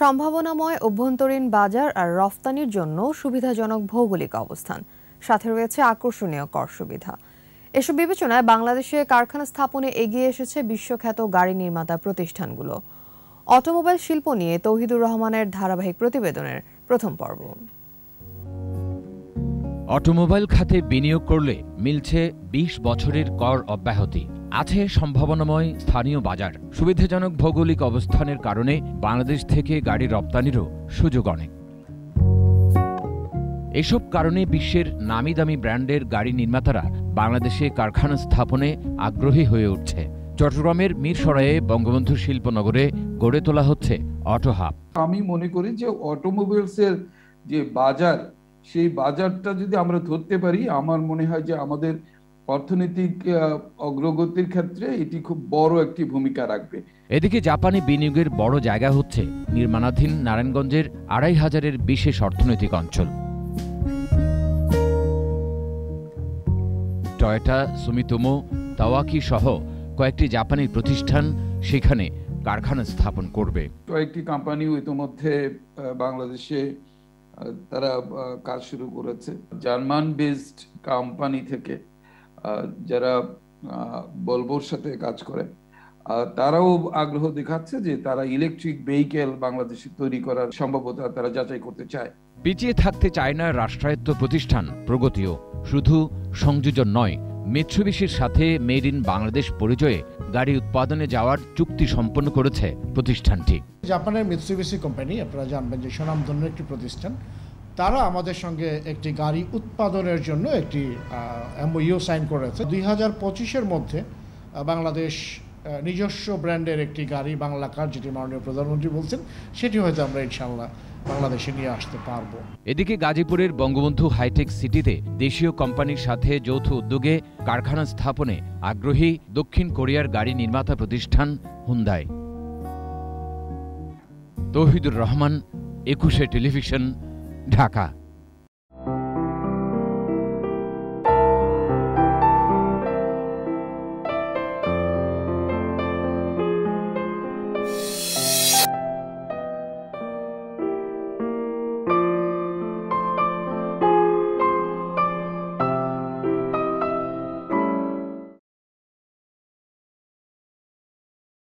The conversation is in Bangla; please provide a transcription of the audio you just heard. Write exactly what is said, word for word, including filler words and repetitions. সম্ভাবনাময় অভ্যন্তরীণ বাজার আর রফতানির জন্য সুবিধাজনক ভৌগোলিক অবস্থান সাথে রয়েছে আকর্ষণীয় কর সুবিধা। এসব বিবেচনায় বাংলাদেশে কারখানা স্থাপনে এগিয়ে এসেছে বিশ্বখ্যাত গাড়ি নির্মাতা প্রতিষ্ঠানগুলো। অটোমোবাইল শিল্প নিয়ে তৌহিদুর রহমানের ধারাবাহিক প্রতিবেদনের প্রথম পর্ব। অটোমোবাইল খাতে বিনিয়োগ করলে মিলছে বিশ বছরের কর অব্যাহতি, আছে সম্ভাবনাময় স্থানীয় বাজার। সুবিধাজনক ভৌগোলিক অবস্থানের কারণে বাংলাদেশ থেকে গাড়ি রপ্তানিরও সুযোগ অনেক। এসব কারণে বিশ্বের নামি দামি ব্র্যান্ডের গাড়ি নির্মাতারা বাংলাদেশে কারখানা স্থাপনে আগ্রহী হয়ে উঠছে। চট্টগ্রামের মিরসরাইয়ে বঙ্গবন্ধু শিল্পনগরে গড়ে তোলা হচ্ছে অটো হাব। আমি মনে করি যে অটোমোবাইলসের যে বাজার, সেই বাজারটা যদি আমরা ধরতে পারি, আমার মনে হয় যে আমাদের অর্থনৈতিক অগ্রগতির ক্ষেত্রে এটি খুব বড় একটি ভূমিকা রাখবে। এদিকে জাপানি বিনিয়োগের বড় জায়গা হচ্ছে নির্মাণাধীন নারায়ণগঞ্জের আড়াই হাজারের বিশেষ অর্থনৈতিক অঞ্চল। টয়োটা, সুমিতোমো, তাওয়াকি সহ কয়েকটি জাপানি প্রতিষ্ঠান সেখানে কারখানা স্থাপন করবে। কয়েকটি কোম্পানিও ইতিমধ্যে বাংলাদেশে তারা কাজ শুরু করেছে। জার্মান বেসড কোম্পানি থেকে যারা বলবোর সাথে কাজ করে তারাও আগ্রহ দেখাচ্ছে যে তারা ইলেকট্রিক ভেহিকেল বাংলাদেশে তৈরি করার সম্ভাবনা তারা যাচাই করতে চায়। পিছিয়ে থাকতে চায় না রাষ্ট্রায়ত্ত প্রতিষ্ঠান প্রগতিও। শুধু সংযোজন নয়, মিৎসুবিশির সাথে মেড ইন বাংলাদেশ পরিচয়ে গাড়ি উৎপাদনে যাওয়ার চুক্তি সম্পন্ন করেছে প্রতিষ্ঠানটি। জাপানের মিৎসুবিশি কোম্পানি, আপনারা জানবেন যে সুনামধন্য একটি প্রতিষ্ঠান, তারা আমাদের সঙ্গে একটি গাড়ি উৎপাদনের জন্য একটি এমওইউ সাইন করেছে। দুই হাজার পঁচিশের মধ্যে বাংলাদেশ নিজস্ব ব্র্যান্ডের একটি গাড়ি বাংলা কার, যেটি মাননীয় প্রধানমন্ত্রী বলছেন, সেটি হয়তো আমরা ইনশাআল্লাহ বাংলাদেশে নিয়ে আসতে পারবো। এদিকে গাজীপুরের বঙ্গবন্ধু হাইটেক সিটিতে দেশীয় কোম্পানির সাথে যৌথ উদ্যোগে কারখানা স্থাপনে আগ্রহী দক্ষিণ কোরিয়ার গাড়ি নির্মাতা প্রতিষ্ঠান হুন্ডাই। তৌহিদুর রহমান, একুশে টেলিভিশন, ঢাকা।